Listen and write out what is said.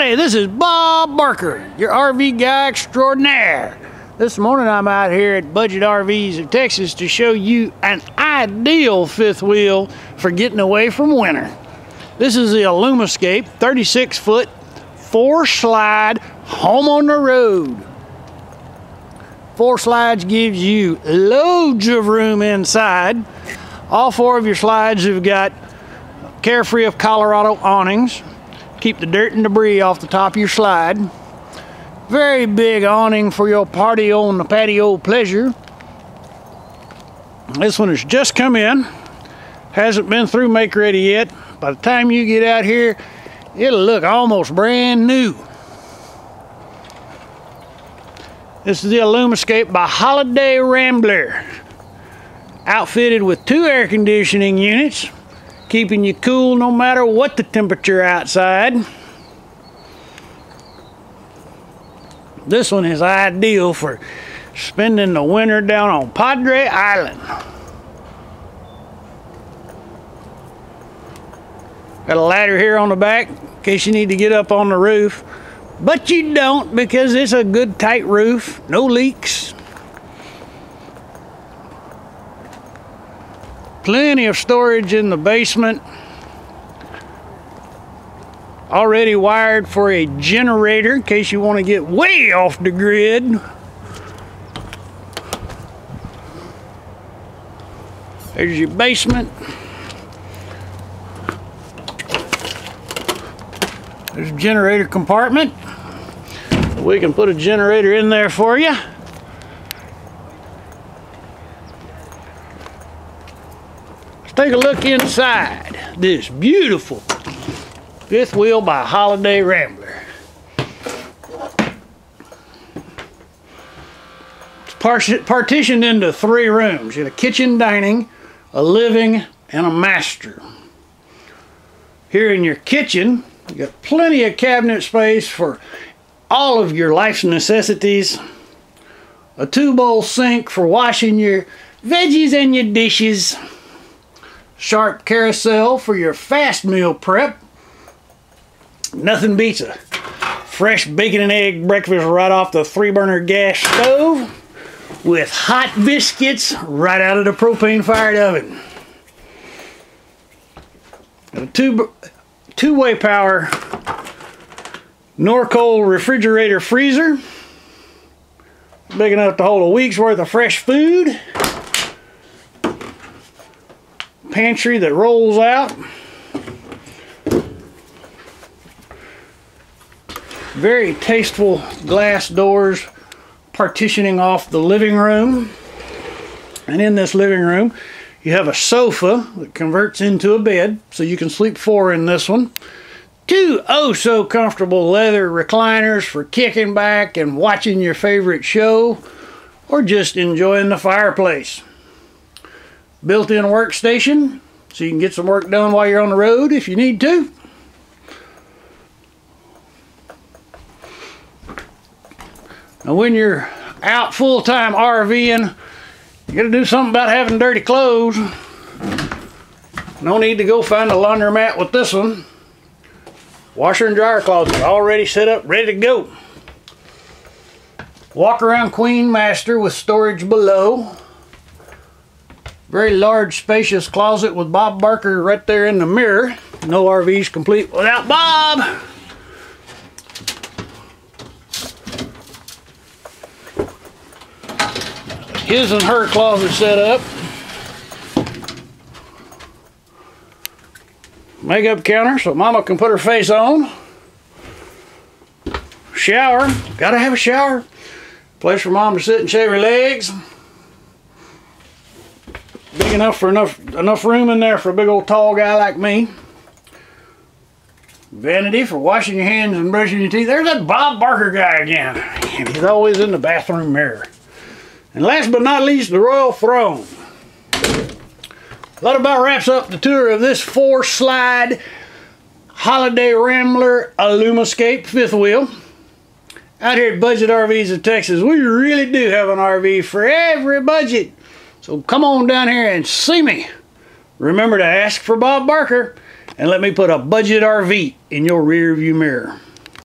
Howdy, this is Bob Barker, your RV guy extraordinaire. This morning I'm out here at Budget RVs of Texas to show you an ideal fifth wheel for getting away from winter. This is the Alumascape 36-foot, 4-slide, home on the road. 4 slides gives you loads of room inside. All 4 of your slides have got Carefree of Colorado awnings. Keep the dirt and debris off the top of your slide. Very big awning for your party on the patio pleasure. This one has just come in. Hasn't been through make ready yet. By the time you get out here, it'll look almost brand new. This is the Alumascape by Holiday Rambler. Outfitted with 2 air conditioning units, keeping you cool no matter what the temperature outside. This one is ideal for spending the winter down on Padre Island. Got a ladder here on the back in case you need to get up on the roof, but you don't because it's a good tight roof, no leaks. Plenty of storage in the basement. Already wired for a generator in case you want to get way off the grid. There's your basement. There's a generator compartment. We can put a generator in there for you. Take a look inside this beautiful fifth wheel by Holiday Rambler. It's partitioned into 3 rooms. You have a kitchen, dining, a living, and a master. Here in your kitchen, you got plenty of cabinet space for all of your life's necessities. A 2-bowl sink for washing your veggies and your dishes. Sharp carousel for your fast meal prep. Nothing beats a fresh bacon and egg breakfast right off the 3-burner gas stove with hot biscuits right out of the propane-fired oven. A two-way power Norcold refrigerator freezer, big enough to hold a week's worth of fresh food. Pantry that rolls out. Very tasteful glass doors partitioning off the living room. And in this living room you have a sofa that converts into a bed, so you can sleep 4 in this one. 2 oh so comfortable leather recliners for kicking back and watching your favorite show or just enjoying the fireplace. Built-in workstation, so you can get some work done while you're on the road if you need to. Now when you're out full-time RVing, you gotta do something about having dirty clothes. No need to go find a laundromat with this one. Washer and dryer closet already set up, ready to go. Walk around Queen Master with storage below. Very large, spacious closet with Bob Barker right there in the mirror. No RV's complete without Bob. His and her closet set up. Makeup counter so Mama can put her face on. Shower. Gotta have a shower. Place for Mom to sit and shave her legs. Big enough for enough room in there for a big old tall guy like me. Vanity for washing your hands and brushing your teeth. There's that Bob Barker guy again. He's always in the bathroom mirror. And last but not least, the Royal Throne. That about wraps up the tour of this 4-slide Holiday Rambler Alumascape fifth wheel. Out here at Budget RVs of Texas, we really do have an RV for every budget. So come on down here and see me. Remember to ask for Bob Barker and let me put a budget RV in your rearview mirror.